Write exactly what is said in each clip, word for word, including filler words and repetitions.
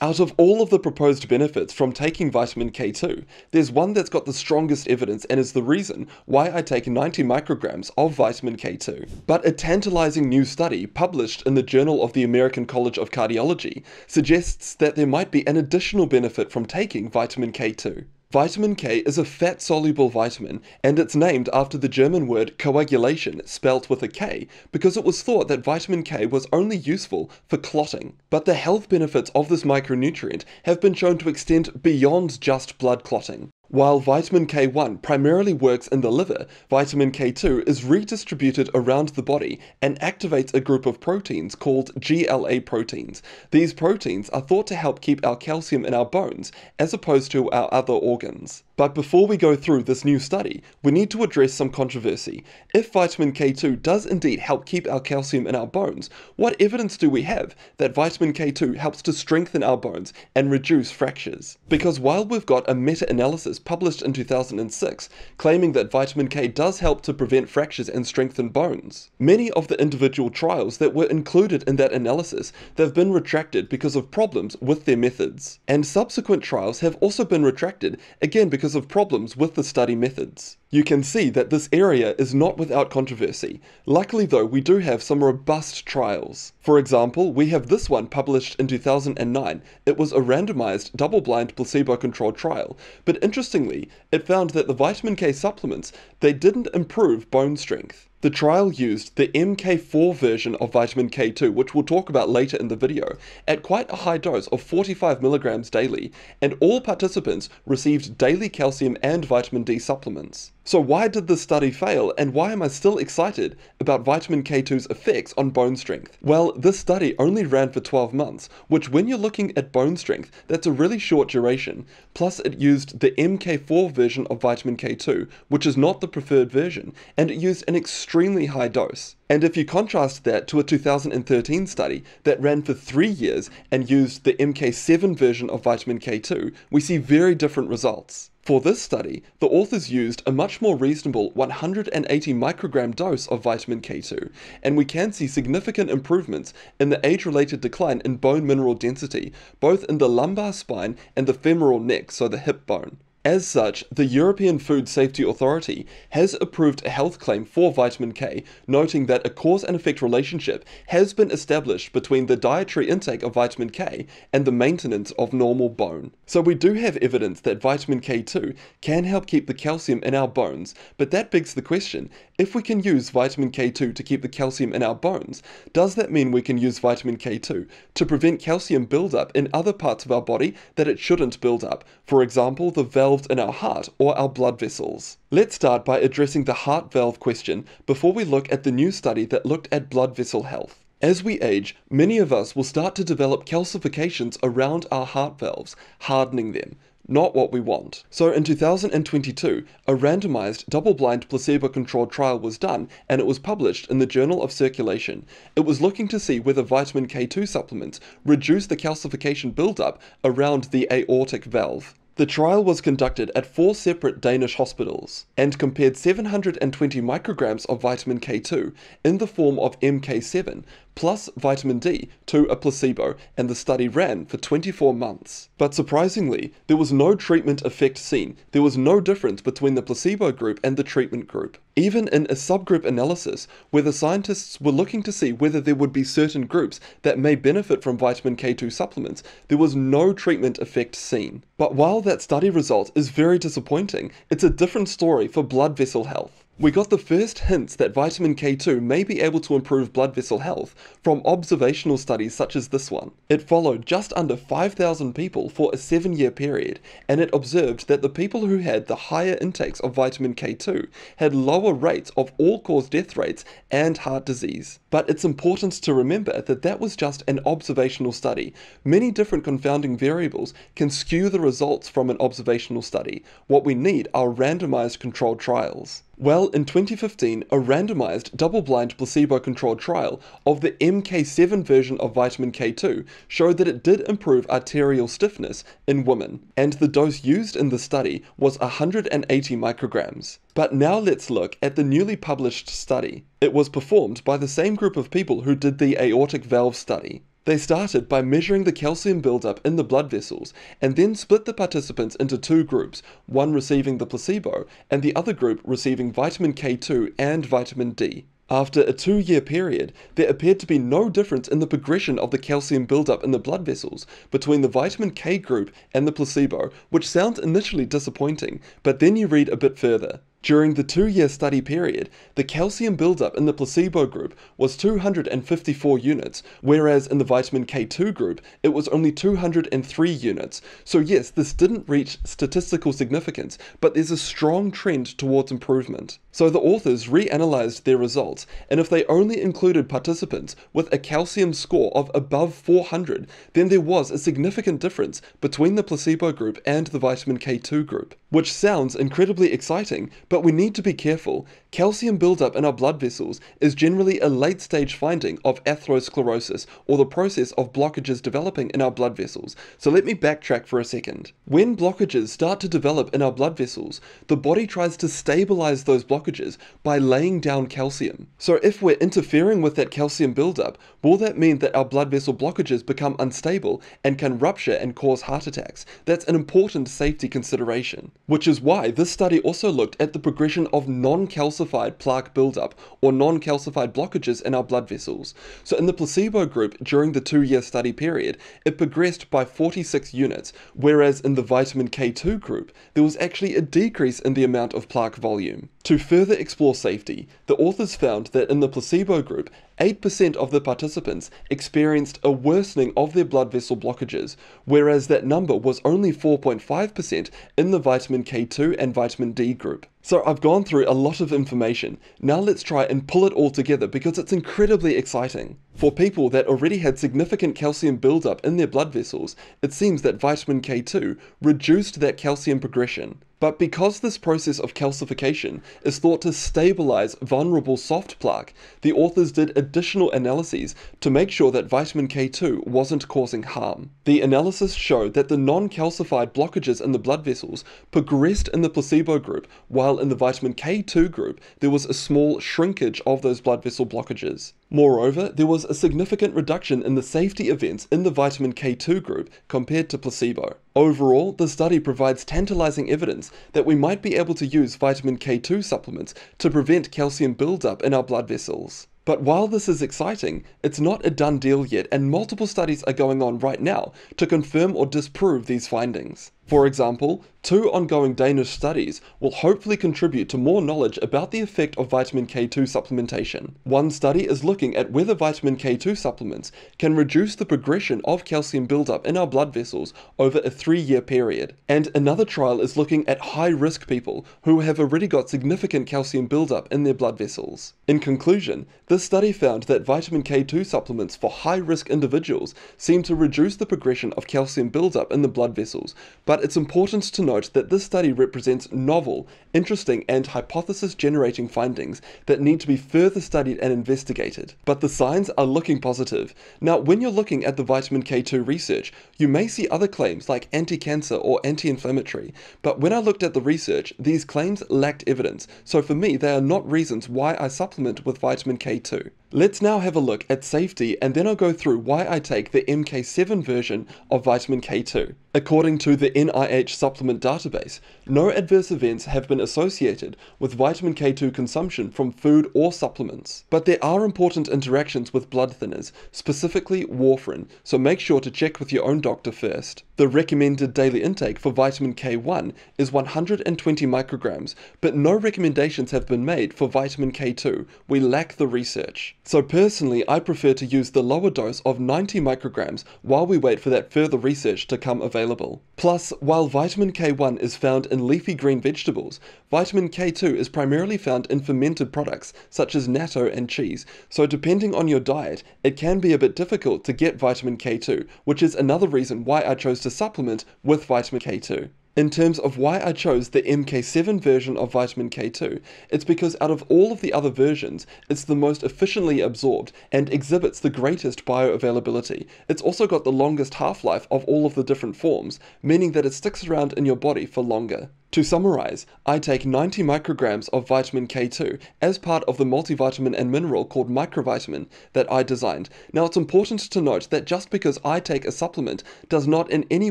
Out of all of the proposed benefits from taking vitamin K two, there's one that's got the strongest evidence and is the reason why I take ninety micrograms of vitamin K two. But a tantalizing new study published in the Journal of the American College of Cardiology suggests that there might be an additional benefit from taking vitamin K two. Vitamin K is a fat-soluble vitamin, and it's named after the German word coagulation, spelt with a K, because it was thought that vitamin K was only useful for clotting. But the health benefits of this micronutrient have been shown to extend beyond just blood clotting. While vitamin K one primarily works in the liver, vitamin K two is redistributed around the body and activates a group of proteins called G L A proteins. These proteins are thought to help keep our calcium in our bones, as opposed to our other organs. But before we go through this new study, we need to address some controversy. If vitamin K two does indeed help keep our calcium in our bones, what evidence do we have that vitamin K two helps to strengthen our bones and reduce fractures? Because while we've got a meta-analysis published in two thousand six, claiming that vitamin K does help to prevent fractures and strengthen bones, many of the individual trials that were included in that analysis, they've been retracted because of problems with their methods. And subsequent trials have also been retracted, again because of problems with the study methods. You can see that this area is not without controversy. Luckily though, we do have some robust trials. For example, we have this one published in two thousand nine. It was a randomized, double-blind, placebo-controlled trial, but interestingly, it found that the vitamin K supplements, they didn't improve bone strength. The trial used the M K four version of vitamin K two, which we'll talk about later in the video, at quite a high dose of forty-five milligrams daily, and all participants received daily calcium and vitamin D supplements. So why did this study fail, and why am I still excited about vitamin K two's effects on bone strength? Well, this study only ran for twelve months, which when you're looking at bone strength, that's a really short duration. Plus it used the M K four version of vitamin K two, which is not the preferred version, and it used an extremely extremely high dose. And if you contrast that to a two thousand thirteen study that ran for three years and used the M K seven version of vitamin K two, we see very different results. For this study, the authors used a much more reasonable one hundred eighty microgram dose of vitamin K two, and we can see significant improvements in the age-related decline in bone mineral density, both in the lumbar spine and the femoral neck, so the hip bone. As such, the European Food Safety Authority has approved a health claim for vitamin K, noting that a cause and effect relationship has been established between the dietary intake of vitamin K and the maintenance of normal bone. So we do have evidence that vitamin K two can help keep the calcium in our bones, but that begs the question, if we can use vitamin K two to keep the calcium in our bones, does that mean we can use vitamin K two to prevent calcium buildup in other parts of our body that it shouldn't build up, for example, the valve in our heart or our blood vessels? Let's start by addressing the heart valve question before we look at the new study that looked at blood vessel health. As we age, many of us will start to develop calcifications around our heart valves, hardening them. Not what we want. So in two thousand twenty-two, a randomized, double-blind, placebo-controlled trial was done, and it was published in the Journal of Circulation. It was looking to see whether vitamin K two supplements reduce the calcification buildup around the aortic valve. The trial was conducted at four separate Danish hospitals and compared seven hundred twenty micrograms of vitamin K two in the form of M K seven plus vitamin D to a placebo, and the study ran for twenty-four months. But surprisingly, there was no treatment effect seen. There was no difference between the placebo group and the treatment group. Even in a subgroup analysis where the scientists were looking to see whether there would be certain groups that may benefit from vitamin K two supplements, there was no treatment effect seen. But while that study result is very disappointing, it's a different story for blood vessel health. We got the first hints that vitamin K two may be able to improve blood vessel health from observational studies such as this one. It followed just under five thousand people for a seven year period, and it observed that the people who had the higher intakes of vitamin K two had lower rates of all-cause death rates and heart disease. But it's important to remember that that was just an observational study. Many different confounding variables can skew the results from an observational study. What we need are randomized controlled trials. Well, in twenty fifteen, a randomized, double-blind, placebo-controlled trial of the M K seven version of vitamin K two showed that it did improve arterial stiffness in women, and the dose used in the study was one hundred eighty micrograms. But now let's look at the newly published study. It was performed by the same group of people who did the aortic valve study. They started by measuring the calcium buildup in the blood vessels and then split the participants into two groups, one receiving the placebo and the other group receiving vitamin K two and vitamin D. After a two-year period, there appeared to be no difference in the progression of the calcium buildup in the blood vessels between the vitamin K group and the placebo, which sounds initially disappointing, but then you read a bit further. During the two-year study period, the calcium buildup in the placebo group was two hundred fifty-four units, whereas in the vitamin K two group, it was only two hundred three units. So yes, this didn't reach statistical significance, but there's a strong trend towards improvement. So the authors reanalyzed their results, and if they only included participants with a calcium score of above four hundred, then there was a significant difference between the placebo group and the vitamin K two group, which sounds incredibly exciting, but we need to be careful. Calcium buildup in our blood vessels is generally a late-stage finding of atherosclerosis, or the process of blockages developing in our blood vessels. So let me backtrack for a second. When blockages start to develop in our blood vessels, the body tries to stabilize those blockages by laying down calcium. So if we're interfering with that calcium buildup, will that mean that our blood vessel blockages become unstable and can rupture and cause heart attacks? That's an important safety consideration, which is why this study also looked at the progression of non-calcified plaque buildup or non-calcified blockages in our blood vessels. So in the placebo group during the two-year study period, it progressed by forty-six units, whereas in the vitamin K two group, there was actually a decrease in the amount of plaque volume. To further explore safety, the authors found that in the placebo group, eight percent of the participants experienced a worsening of their blood vessel blockages, whereas that number was only four point five percent in the vitamin K two and vitamin D group. So I've gone through a lot of information. Now let's try and pull it all together because it's incredibly exciting. For people that already had significant calcium buildup in their blood vessels, it seems that vitamin K two reduced that calcium progression. But because this process of calcification is thought to stabilize vulnerable soft plaque, the authors did additional analyses to make sure that vitamin K two wasn't causing harm. The analysis showed that the non-calcified blockages in the blood vessels progressed in the placebo group, while in the vitamin K two group, there was a small shrinkage of those blood vessel blockages. Moreover, there was a significant reduction in the safety events in the vitamin K two group compared to placebo. Overall, the study provides tantalizing evidence that we might be able to use vitamin K two supplements to prevent calcium buildup in our blood vessels. But while this is exciting, it's not a done deal yet, and multiple studies are going on right now to confirm or disprove these findings. For example, two ongoing Danish studies will hopefully contribute to more knowledge about the effect of vitamin K two supplementation. One study is looking at whether vitamin K two supplements can reduce the progression of calcium buildup in our blood vessels over a three-year period. And another trial is looking at high-risk people who have already got significant calcium buildup in their blood vessels. In conclusion, this study found that vitamin K two supplements for high-risk individuals seem to reduce the progression of calcium buildup in the blood vessels, but But it's important to note that this study represents novel, interesting, and hypothesis-generating findings that need to be further studied and investigated. But the signs are looking positive. Now, when you're looking at the vitamin K two research, you may see other claims like anti-cancer or anti-inflammatory, but when I looked at the research, these claims lacked evidence, so for me, they are not reasons why I supplement with vitamin K two. Let's now have a look at safety, and then I'll go through why I take the M K seven version of vitamin K two. According to the N I H supplement database, no adverse events have been associated with vitamin K two consumption from food or supplements. But there are important interactions with blood thinners, specifically warfarin, so make sure to check with your own doctor first. The recommended daily intake for vitamin K one is one hundred twenty micrograms, but no recommendations have been made for vitamin K two. We lack the research. So personally, I prefer to use the lower dose of ninety micrograms while we wait for that further research to come available. Plus, while vitamin K one is found in leafy green vegetables, vitamin K two is primarily found in fermented products such as natto and cheese, so depending on your diet, it can be a bit difficult to get vitamin K two, which is another reason why I chose to supplement with vitamin K two. In terms of why I chose the M K seven version of vitamin K two, it's because out of all of the other versions, it's the most efficiently absorbed and exhibits the greatest bioavailability. It's also got the longest half-life of all of the different forms, meaning that it sticks around in your body for longer. To summarize, I take ninety micrograms of vitamin K two as part of the multivitamin and mineral called MicroVitamin that I designed. Now, it's important to note that just because I take a supplement does not in any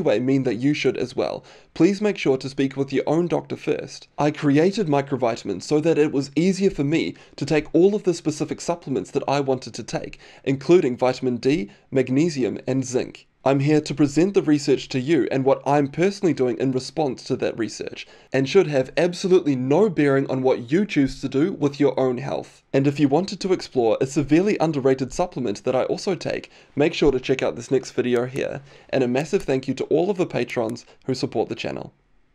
way mean that you should as well. Please make sure to speak with your own doctor first. I created MicroVitamin so that it was easier for me to take all of the specific supplements that I wanted to take, including vitamin D, magnesium, and zinc. I'm here to present the research to you and what I'm personally doing in response to that research, and should have absolutely no bearing on what you choose to do with your own health. And if you wanted to explore a severely underrated supplement that I also take, make sure to check out this next video here, and a massive thank you to all of the patrons who support the channel.